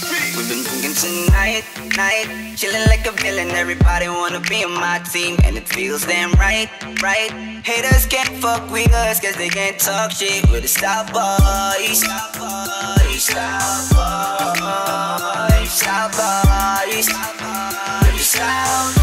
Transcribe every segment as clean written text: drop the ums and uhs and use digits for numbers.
We've been thinking tonight, night, chilling like a villain. Everybody wanna be on my team, and it feels damn right, right. Haters can't fuck with us, cause they can't talk shit. We're the SouthBoys, SouthBoys, SouthBoys, SouthBoys, we're the SouthBoys.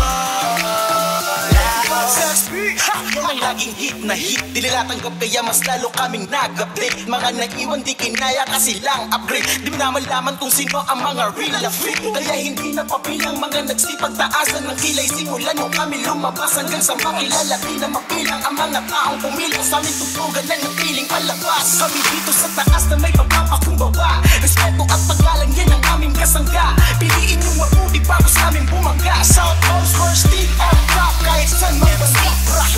Mga laging hit na hit, di nilatanggap kaya mas lalo kaming nag-update. Mga naiwan di kinaya kasi lang upgrade. Di mo na malaman kung sino ang mga real na freak. Kaya hindi napapilang mga nagsipagtaasan ng kilay. Simulan nung kami lumabas hanggang sa makilala. Di na mapilang ang mga taong pumilang sa aming tutugan na napiling palabas. Kami dito sa taas na may papapakumbaba. Respeto at paggalang yan ang aming kasangga. Piliin yung mabuti bago sa aming bumangga. SouthBoys first team on top kahit saan mabasik.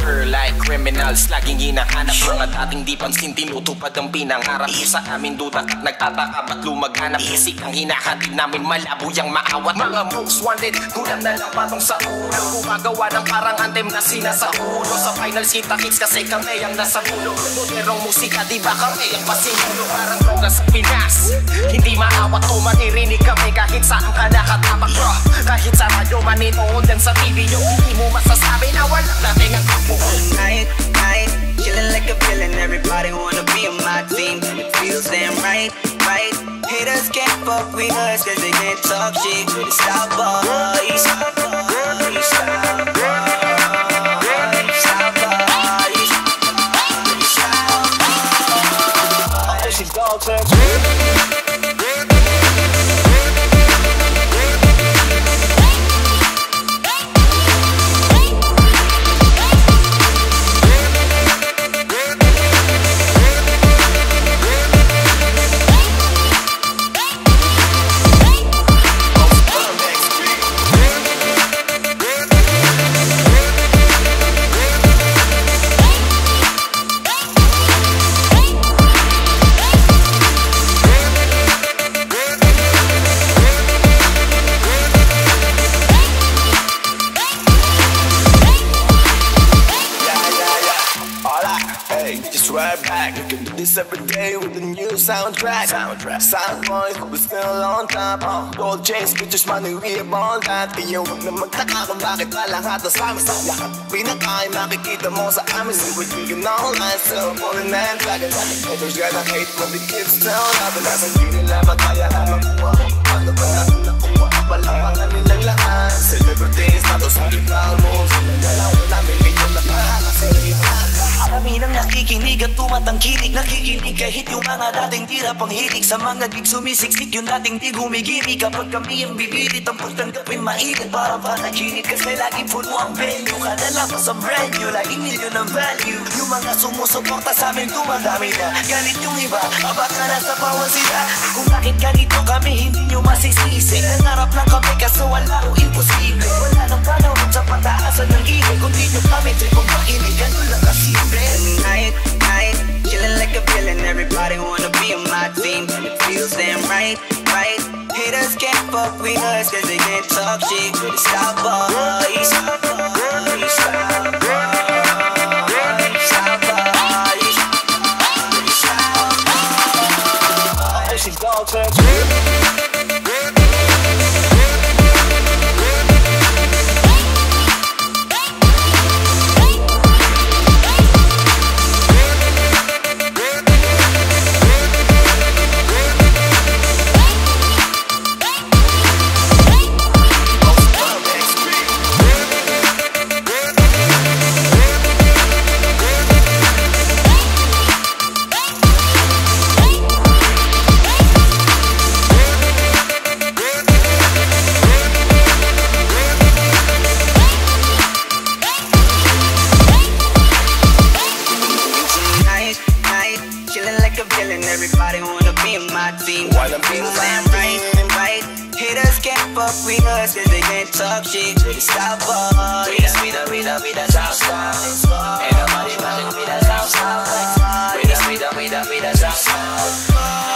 Like criminals, laging hinahanap. Mga dating di pansin, tinutupad ang pinangarap. Sa amin dudak at nagtataka, ba't lumaganap? Isik ang hinahatid namin, malabo yung maawat. Mga moves wanted, gulang na lang patong sa ulo. Gumagawa ng parang anthem na sinasa ulo. Sa finals kita hits kasi kami ang nasa ulo. Moderong musika, diba kami ang pasimulo? Parang droga sa Pinas, hindi maawat o manirinig kami. Kahit saan ka nakatapak, bro, kahit sa radyo maninood lang sa TV nyo. Hindi mo masasabi na wala natin ang night, night, chillin' like a villain. Everybody wanna be on my team, and it feels damn right, right. Haters can't fuck with us, cause they can't talk shit. We're the SouthBoys, SouthBoys, SouthBoys, SouthBoys, SouthBoys. This is all turned. Right back, we can do this every day with a new soundtrack. SouthBoys, but we're still on top. Gold chains, bitches, money, we about that. Kaya huwag na magtaka kung bakit pa lahat na sa amin. Lahat pinakain, makikita mo sa amin. We're drinking online, still pulling and flagging. Haters gonna hate when the kids tell na. Nasa hindi nila ba kaya na makuha? Paano ba natin nakuha? Palapanan nilang lahat. Celebrities, natos ang ipal mo. Sinagalawan namin ngayon lahat. Kami nang nakikinig at tumatangkilik. Nakikinig kahit yung mga dating tira panghilig. Sa mga gig sumisiksik yung dating di gumigimik. Kapag kami ang bibilit, ang pagtanggapin mainit. Para panaginit kasi laging puno ang venue. Kada labas ang brand new, laging million ang value. Yung mga sumusuporta sa amin dumadami na. Galit yung iba, abaka na sa bawal sila. Kung bakit ganito kami, hindi nyo masisisi. Nangarap lang kami kaso wala o imposible. Wala nang panahon sa pataasan ng ibig. Kung di nyo kami tripong mainit, ganun lang kasimple. Night, night, chillin' like a villain. Everybody wanna be on my team, and it feels damn right, right. Haters can't fuck with us, cause they can't talk shit. We're the SouthBoys, SouthBoys, SouthBoys, SouthBoys, we're the SouthBoys. This is SouthBoys. Everybody wanna be on my team. Feels damn right, right. Haters can't fuck with us cause they can't talk shit. We the SouthBoys. We the SouthBoys. Ain't nobody fucking with the SouthBoys. We the SouthBoys.